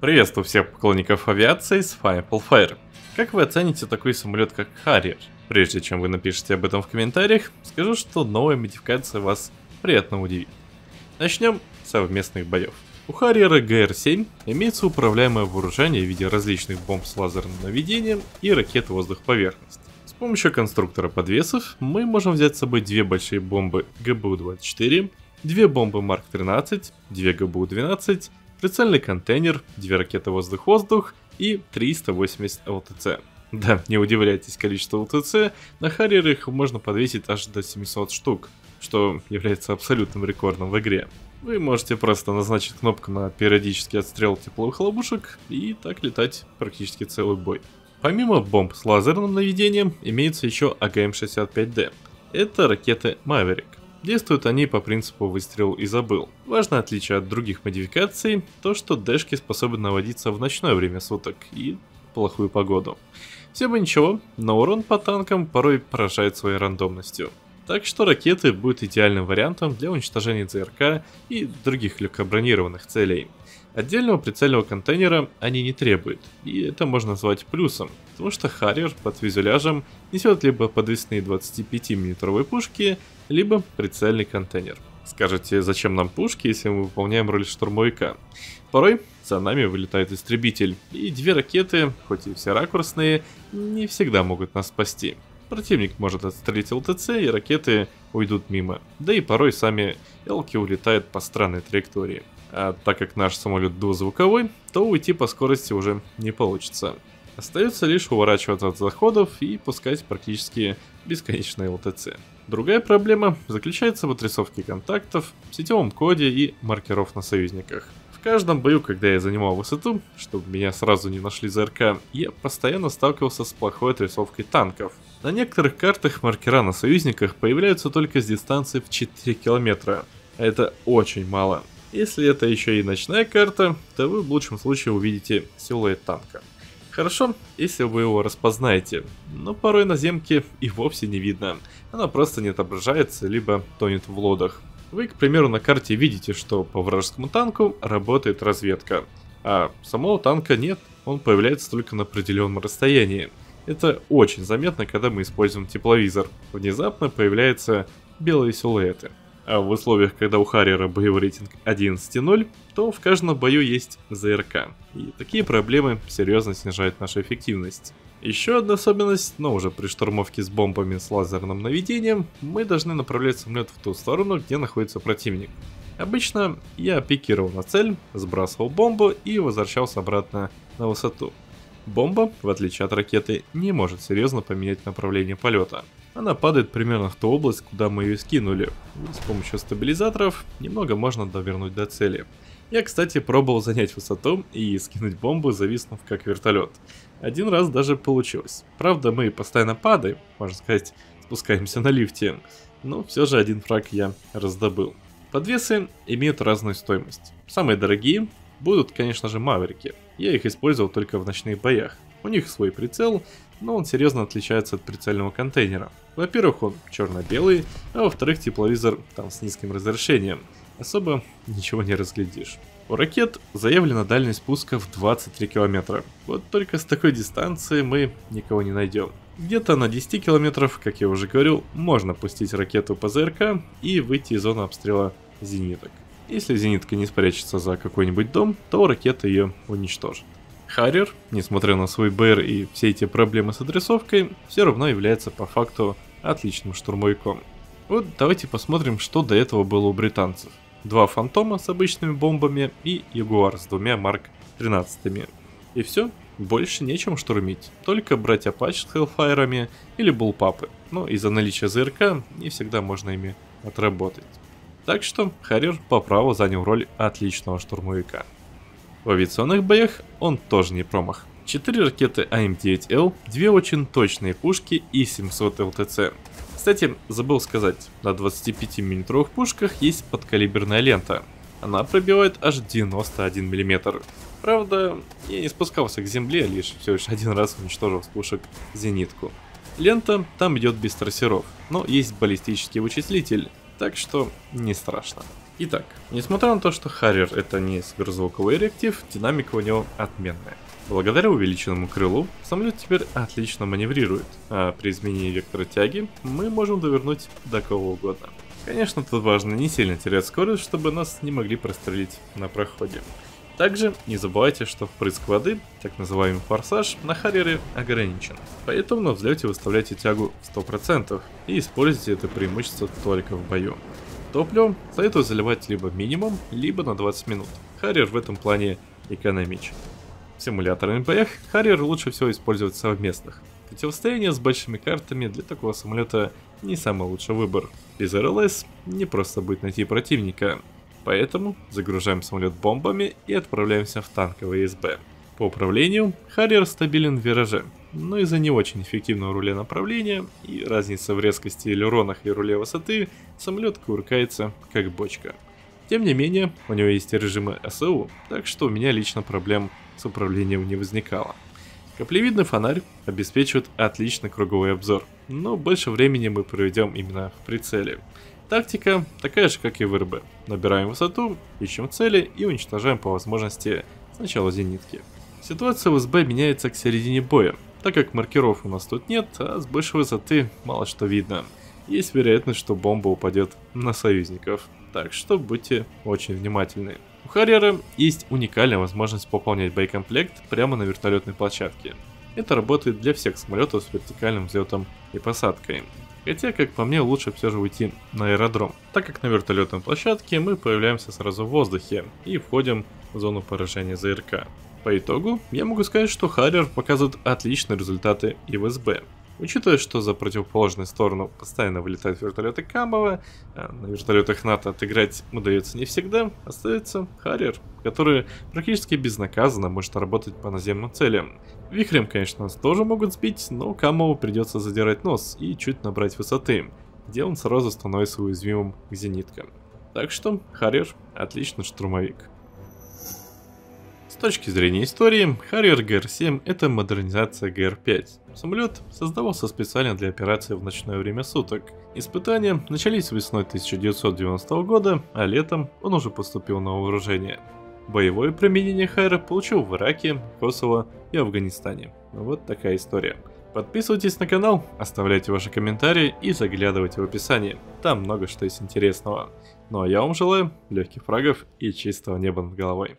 Приветствую всех поклонников авиации с Fireball Fire. Как вы оцените такой самолет, как Харриер? Прежде чем вы напишите об этом в комментариях, скажу, что новая модификация вас приятно удивит. Начнем с совместных боев. У Harrier GR-7 имеется управляемое вооружение в виде различных бомб с лазерным наведением и ракет воздух-поверхность. С помощью конструктора подвесов мы можем взять с собой две большие бомбы ГБУ-24, две бомбы Марк-13, две ГБУ-12, прицельный контейнер, две ракеты воздух-воздух и 380 ЛТЦ. Да, не удивляйтесь количеству ЛТЦ, на Harrier их можно подвесить аж до 700 штук, что является абсолютным рекордом в игре. Вы можете просто назначить кнопку на периодический отстрел тепловых ловушек и так летать практически целый бой. Помимо бомб с лазерным наведением, имеется еще АГМ-65Д. Это ракеты Maverick. Действуют они по принципу «выстрел и забыл». Важное отличие от других модификаций – то, что дэшки способны наводиться в ночное время суток и плохую погоду. Все бы ничего, но урон по танкам порой поражает своей рандомностью. Так что ракеты будут идеальным вариантом для уничтожения ЦРК и других легкобронированных целей. Отдельного прицельного контейнера они не требуют, и это можно назвать плюсом, потому что Harrier под фюзеляжем несет либо подвесные 25-мм пушки, либо прицельный контейнер. Скажете, зачем нам пушки, если мы выполняем роль штурмовика? Порой за нами вылетает истребитель, и две ракеты, хоть и все ракурсные, не всегда могут нас спасти. Противник может отстрелить ЛТЦ, и ракеты уйдут мимо, да и порой сами ЛК улетают по странной траектории. А так как наш самолет двузвуковой, то уйти по скорости уже не получится. Остается лишь уворачиваться от заходов и пускать практически бесконечные ЛТЦ. Другая проблема заключается в отрисовке контактов, сетевом коде и маркеров на союзниках. В каждом бою, когда я занимал высоту, чтобы меня сразу не нашли за РК, я постоянно сталкивался с плохой отрисовкой танков. На некоторых картах маркера на союзниках появляются только с дистанции в 4 километра, а это очень мало. Если это еще и ночная карта, то вы в лучшем случае увидите силуэт танка. Хорошо, если вы его распознаете, но порой на земке и вовсе не видно. Она просто не отображается, либо тонет в лодах. Вы, к примеру, на карте видите, что по вражескому танку работает разведка, а самого танка нет, он появляется только на определенном расстоянии. Это очень заметно, когда мы используем тепловизор. Внезапно появляются белые силуэты. А в условиях, когда у Харриера боевой рейтинг 11.0, то в каждом бою есть ЗРК. И такие проблемы серьезно снижают нашу эффективность. Еще одна особенность, но уже при штурмовке с бомбами с лазерным наведением, мы должны направлять самолет в ту сторону, где находится противник. Обычно я пикировал на цель, сбрасывал бомбу и возвращался обратно на высоту. Бомба, в отличие от ракеты, не может серьезно поменять направление полета. Она падает примерно в ту область, куда мы ее скинули. И с помощью стабилизаторов немного можно довернуть до цели. Я, кстати, пробовал занять высоту и скинуть бомбу, зависнув как вертолет. Один раз даже получилось. Правда, мы постоянно падаем, можно сказать, спускаемся на лифте. Но все же один фраг я раздобыл. Подвесы имеют разную стоимость. Самые дорогие будут, конечно же, Маврики. Я их использовал только в ночных боях. У них свой прицел, но он серьезно отличается от прицельного контейнера. Во-первых, он черно-белый, а во-вторых, тепловизор там с низким разрешением. Особо ничего не разглядишь. У ракет заявлена дальность пуска в 23 километра. Вот только с такой дистанции мы никого не найдем. Где-то на 10 километров, как я уже говорил, можно пустить ракету по ЗРК и выйти из зоны обстрела зениток. Если зенитка не спрячется за какой-нибудь дом, то ракета ее уничтожит. Харриер, несмотря на свой БР и все эти проблемы с отрисовкой, все равно является по факту отличным штурмовиком. Вот давайте посмотрим, что до этого было у британцев. Два фантома с обычными бомбами и ягуар с двумя Марк-13. И все, больше нечем штурмить, только брать апач с хеллфайрами или буллпапы, но из-за наличия ЗРК не всегда можно ими отработать. Так что Харриер по праву занял роль отличного штурмовика. В авиационных боях он тоже не промах. 4 ракеты АМ-9Л, 2 очень точные пушки и 700 ЛТЦ. Кстати, забыл сказать, на 25-мм пушках есть подкалиберная лента. Она пробивает аж 91 мм. Правда, я не спускался к земле, лишь всего лишь один раз уничтожил с пушек зенитку. Лента там идет без трассеров, но есть баллистический вычислитель, так что не страшно. Итак, несмотря на то, что Харриер это не сверхзвуковой реактив, динамика у него отменная. Благодаря увеличенному крылу, самолет теперь отлично маневрирует, а при изменении вектора тяги мы можем довернуть до кого угодно. Конечно, тут важно не сильно терять скорость, чтобы нас не могли прострелить на проходе. Также не забывайте, что впрыск воды, так называемый форсаж, на Харриере ограничен. Поэтому на взлете выставляйте тягу 100% и используйте это преимущество только в бою. Топливо советую заливать либо минимум, либо на 20 минут. Харриер в этом плане экономичен. В симуляторных боях Харриер лучше всего использовать в совместных. Противостояние с большими картами для такого самолета не самый лучший выбор. Без РЛС не просто будет найти противника. Поэтому загружаем самолет бомбами и отправляемся в танковое СБ. По управлению Харриер стабилен в вираже, но из-за не очень эффективного руля направления и разницы в резкости элеронах и руле высоты самолет кувыркается как бочка. Тем не менее, у него есть режимы АСУ, так что у меня лично проблем с управлением не возникало. Каплевидный фонарь обеспечивает отличный круговой обзор, но больше времени мы проведем именно в прицеле. Тактика такая же, как и в РБ. Набираем высоту, ищем цели и уничтожаем по возможности сначала зенитки. Ситуация в СБ меняется к середине боя, так как маркеров у нас тут нет, а с большей высоты мало что видно. Есть вероятность, что бомба упадет на союзников, так что будьте очень внимательны. У Харриера есть уникальная возможность пополнять боекомплект прямо на вертолетной площадке. Это работает для всех самолетов с вертикальным взлетом и посадкой. Хотя, как по мне, лучше все же уйти на аэродром, так как на вертолетной площадке мы появляемся сразу в воздухе и входим в зону поражения ЗРК. По итогу, я могу сказать, что Харриер показывает отличные результаты и в СБ. Учитывая, что за противоположную сторону постоянно вылетают вертолеты Камова, а на вертолетах НАТО отыграть удается не всегда, остается Харриер, который практически безнаказанно может работать по наземным целям. Вихрем, конечно, нас тоже могут сбить, но Камову придется задирать нос и чуть набрать высоты, где он сразу становится уязвимым к зениткам. Так что Харриер отличный штурмовик. С точки зрения истории, Harrier GR-7 это модернизация ГР-5. Самолет создавался специально для операции в ночное время суток. Испытания начались весной 1990 года, а летом он уже поступил на вооружение. Боевое применение Харриер получил в Ираке, Косово и Афганистане. Вот такая история. Подписывайтесь на канал, оставляйте ваши комментарии и заглядывайте в описание. Там много что есть интересного. Ну а я вам желаю легких фрагов и чистого неба над головой.